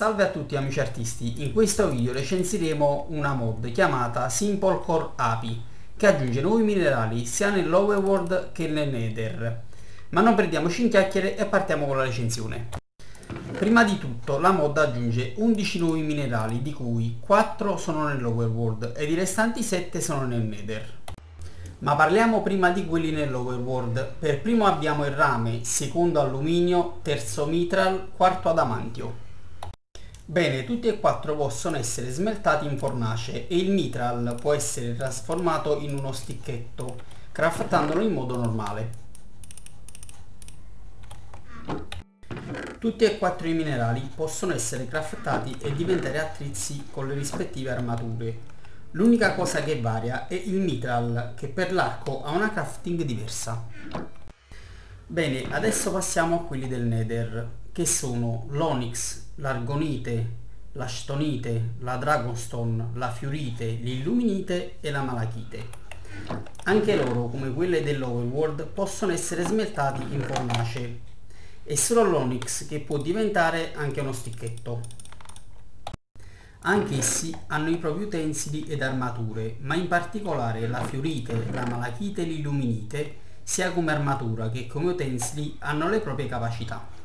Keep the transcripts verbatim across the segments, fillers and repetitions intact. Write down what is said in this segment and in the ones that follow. Salve a tutti amici artisti, in questo video recensiremo una mod chiamata Simple Core Api che aggiunge nuovi minerali sia nell'Overworld che nel Nether. Ma non perdiamoci in chiacchiere e partiamo con la recensione. Prima di tutto la mod aggiunge undici nuovi minerali, di cui quattro sono nell'Overworld ed i restanti sette sono nel Nether. Ma parliamo prima di quelli nell'Overworld. Per primo abbiamo il rame, secondo alluminio, terzo mitral, quarto adamantio. Bene, tutti e quattro possono essere smeltati in fornace e il mitral può essere trasformato in uno sticchetto, craftandolo in modo normale. Tutti e quattro i minerali possono essere craftati e diventare attrezzi con le rispettive armature. L'unica cosa che varia è il mitral, che per l'arco ha una crafting diversa. Bene, adesso passiamo a quelli del Nether, che sono l'Onyx, l'Argonite, la Stonite, la Dragonstone, la Fiorite, l'illuminite e la malachite. Anche loro, come quelle dell'Overworld, possono essere smeltati in fornace. È solo l'Onyx che può diventare anche uno sticchetto. Anch'essi hanno i propri utensili ed armature, ma in particolare la Fiorite, la malachite e l'illuminite, sia come armatura che come utensili, hanno le proprie capacità.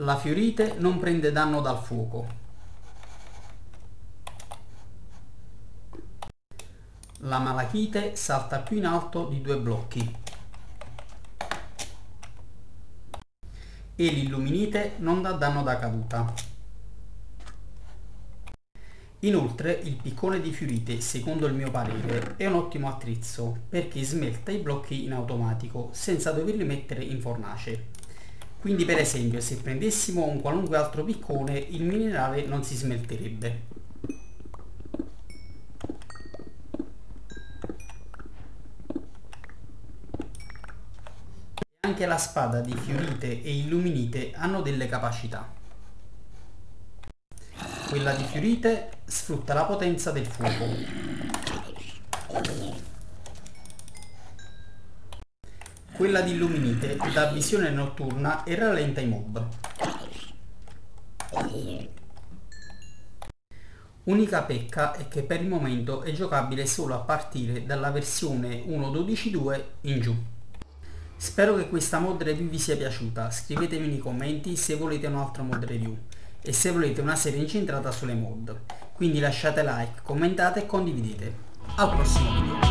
La Fiorite non prende danno dal fuoco. La malachite salta più in alto di due blocchi. E l'illuminite non dà danno da caduta. Inoltre il piccone di Fiorite, secondo il mio parere, è un ottimo attrezzo perché smelta i blocchi in automatico senza doverli mettere in fornace. Quindi per esempio se prendessimo un qualunque altro piccone il minerale non si smelterebbe. Anche la spada di Fiorite e Illuminite hanno delle capacità. Quella di Fiorite sfrutta la potenza del fuoco. Quella di Illuminite dà visione notturna e rallenta i mob. Unica pecca è che per il momento è giocabile solo a partire dalla versione uno punto dodici punto due in giù. Spero che questa mod review vi sia piaciuta, scrivetemi nei commenti se volete un'altra mod review e se volete una serie incentrata sulle mod. Quindi lasciate like, commentate e condividete. Al prossimo video!